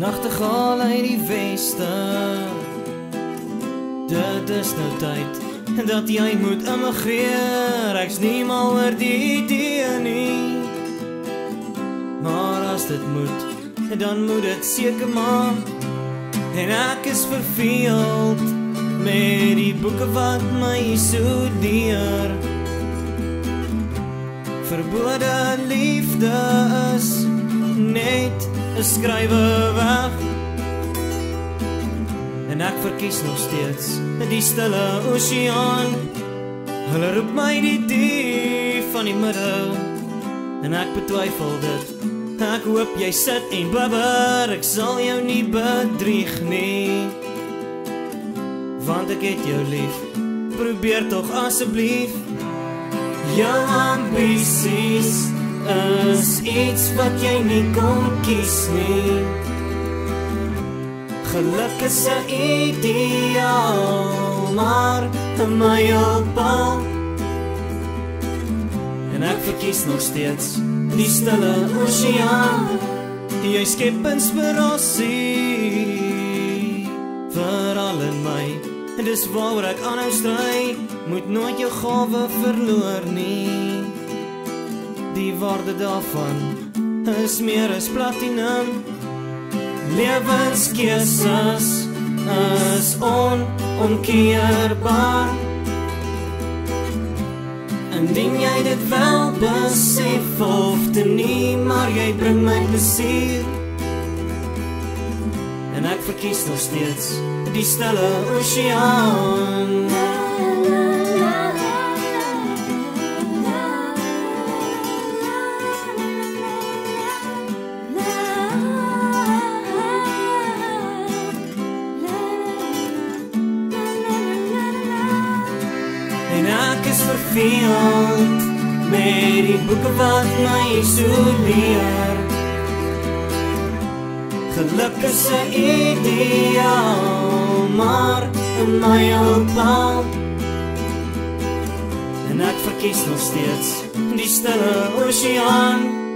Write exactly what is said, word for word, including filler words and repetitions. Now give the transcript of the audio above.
nachtegaal uit die weste. Dit is nou tyd dat jy moet immigreer. Ek's nie mal oor die idee nie, maar as dit moet, dan moet dit seker maak. En ek is verveeld met die boeke wat my so deur. Verbode liefde is net een skrywe weg. En ek verkies nog steeds die stille oseaan. Hulle roep my die dief van die middel, en ek betwyfel dit. Ek hoop jy sit en blubber, ek sal jou nie bedrieg nie, want ek het jou lief. Probeer toch asseblief. Jou ambities is iets wat jy nie kon kies nie. Geluk is 'n ideaal, maar 'n mylpaal. En ek verkies nog steeds die stille oseaan. Jy skep inspirasie vir al in my, en dis waar ek aanhou stry. Moet nooit jou gawe verloor nie, die waarde daarvan is meer as platinum. Lewenskeuses is onomkeerbaar. Indien jy dit wel besef of te nie, maar jy bring my plesier. En ek verkies nog steeds die stille oseaan. En ek is verveeld met die boeke wat my isoleer. Geluk is 'n ideaal, maar 'n mylpaal. En ek verkies nog steeds die stille oseaan.